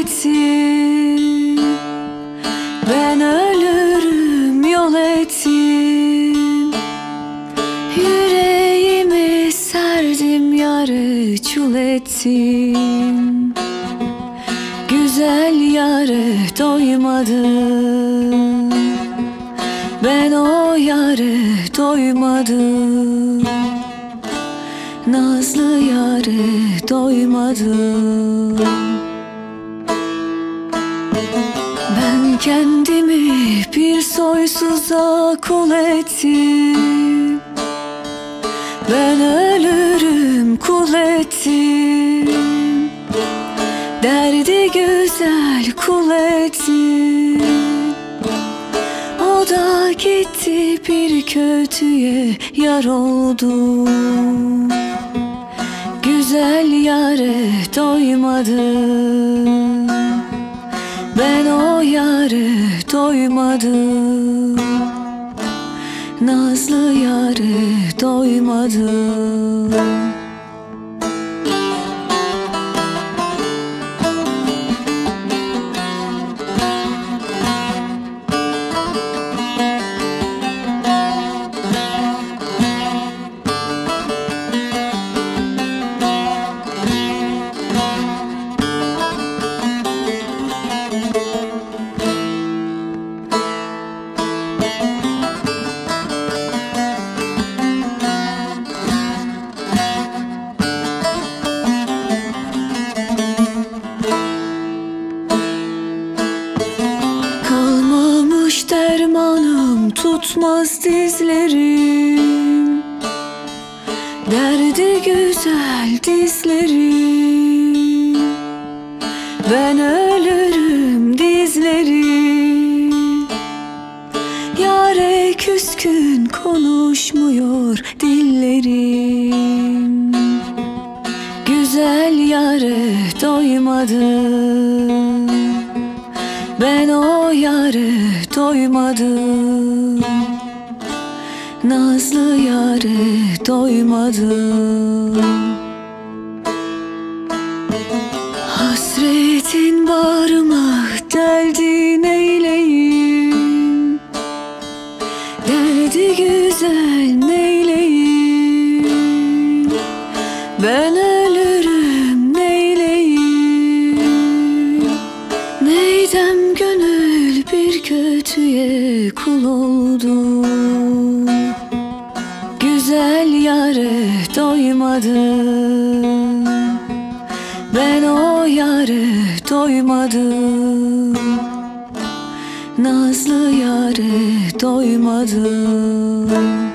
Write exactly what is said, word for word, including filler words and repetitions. etim, ben ölürüm yol etim. Yüreğimi serdim yâre çul etim. Güzel yâre doymadım, ben o yâre doymadım. Nazlı yâre doymadım. Ben kendimi bir soysuza kul ettim, ben ölürüm kul ettim. Derdi güzel kul ettim, o da gitti bir kötüye yar oldu. Güzel yâre doymadım, ben o yâre doymadım. Nazlı yâre doymadım. Dermanım tutmaz dizlerim, derdi güzel dizlerim. Ben ölürüm dizlerim, yâre küskün konuşmuyor dillerim. Güzel yâre doymadım, ben o yâre doymadım. Nazlı yâre doymadım. Hasretin bağrıma deldi, neyleyim? Derdi güzel neyleyim? Ben kötüye kul oldu. Güzel yâre doymadım, ben o yâre doymadım. Nazlı yâre doymadım.